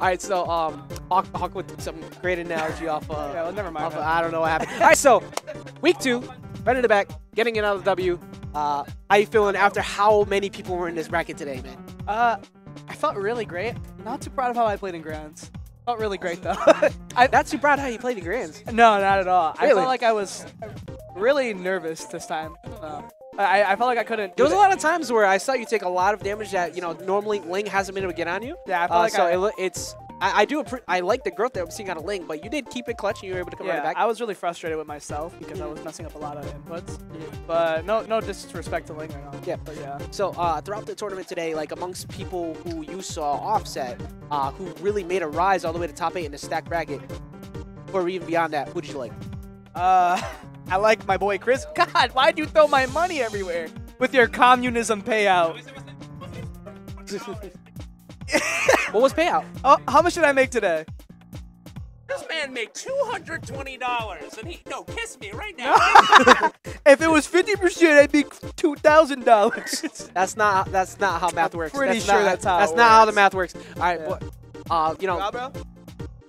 All right, so Hawk with some great analogy off of, yeah, well, never mind, off of, I don't know what happened. All right, so week 2, right in the back, getting it out of the W. How you feeling after how many people were in this bracket today, man? I felt really great. Not too proud of how I played in Grands. Felt really great, though. I'm not too proud how you played in Grands. No, not at all. Really? I felt like I was really nervous this time. I felt like I couldn't. There was a lot of times where I saw you take a lot of damage that, you know, normally Ling hasn't been able to get on you. Yeah, I felt like so I like the growth that I'm seeing out of Ling, but you did keep it clutch and you were able to come right back. I was really frustrated with myself because I was messing up a lot of inputs. But no disrespect to Ling right now. Yeah. But yeah. So throughout the tournament today, like amongst people who you saw offset, who really made a rise all the way to top 8 in the stack bracket, or even beyond that, who did you like? I like my boy Chris. God, why'd you throw my money everywhere with your communism payout? What was payout? Oh, how much did I make today? This man made $220, and he kiss me right now. If it was 50%, I'd be $2,000. That's not how math works. Pretty sure that's not how the math works. All right, you know,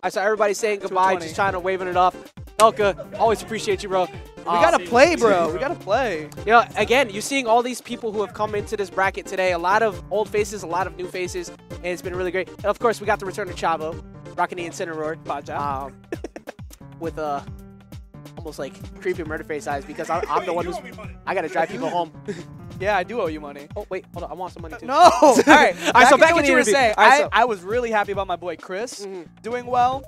I saw everybody saying goodbye, just trying to waving it off. Elka, always appreciate you, bro. We gotta play, bro. We gotta play. You know, again, you're seeing all these people who have come into this bracket today. A lot of old faces, a lot of new faces, and it's been really great. And of course, we got the return of Chavo, rocking the Incineroar, with almost like creepy murder face eyes because I'm the one who's. I gotta drive people home. Yeah, I do owe you money. Oh wait, hold on, I want some money too. No. All right. All right. So back to what you were saying. I was really happy about my boy Chris doing well.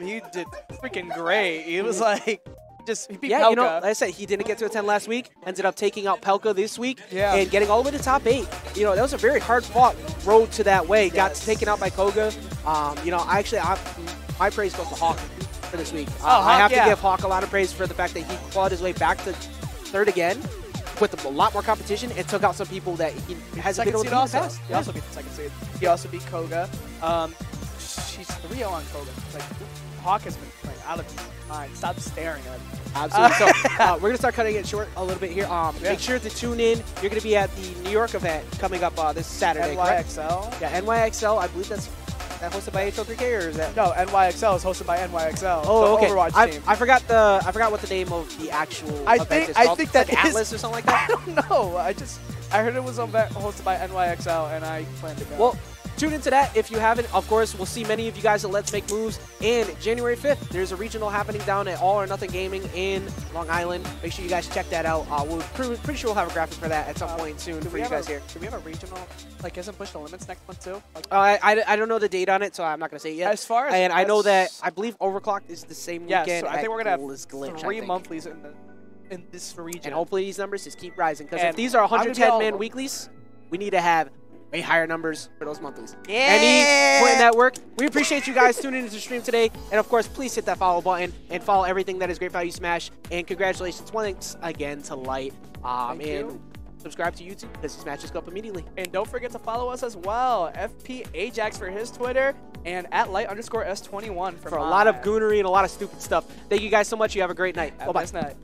He did freaking great. He was like. He beat Pelka. You know, like I said, he didn't get to a 10 last week, ended up taking out Pelka this week, and getting all the way to top 8. You know, that was a very hard-fought road to that way. Yes. Got taken out by Koga. You know, my praise goes to Hawk for this week. I have to give Hawk a lot of praise for the fact that he clawed his way back to 3rd again with a lot more competition and took out some people that he hasn't been able to beat in the past. He also beat the 2nd seed. He also beat Koga. She's 3-0 on Koga. It's like, Hawk has been playing out of his mind. Stop staring at him. Absolutely. So we're going to start cutting it short a little bit here. Make sure to tune in. You're going to be at the New York event coming up this Saturday, NYXL? Correct? Yeah, NYXL. I believe that's hosted by HO3K, or is that? No, NYXL is hosted by NYXL. Oh, okay. Overwatch team. I forgot what the name of the actual event is called. I think that like Atlas or something like that. I don't know. I heard it was hosted by NYXL, and I planned to go. Well, tune into that if you haven't. Of course, we'll see many of you guys at Let's Make Moves. And January 5th, there's a regional happening down at All or Nothing Gaming in Long Island. Make sure you guys check that out. We're pretty sure we'll have a graphic for that at some point soon for you guys here. Do we have a regional? Like, isn't Push the Limits next month, too? Like, I don't know the date on it, so I'm not going to say it yet. As far as... And I know that... I believe Overclocked is the same weekend. Yeah, so I think we're going to have 3 monthlies in this region. And hopefully these numbers just keep rising. Because if these are 110-man weeklies, we need to have... way higher numbers for those monthlies. Yeah. And putting that work. We appreciate you guys tuning into the stream today. And of course, please hit that follow button and follow everything that is Great Value Smash. And congratulations once again to Light. Thank you. Subscribe to YouTube because these matches go up immediately. And don't forget to follow us as well. FP Ajax for his Twitter and @light_S21 for a lot of goonery and a lot of stupid stuff. Thank you guys so much. You have a great night. Bye-bye. Nice night.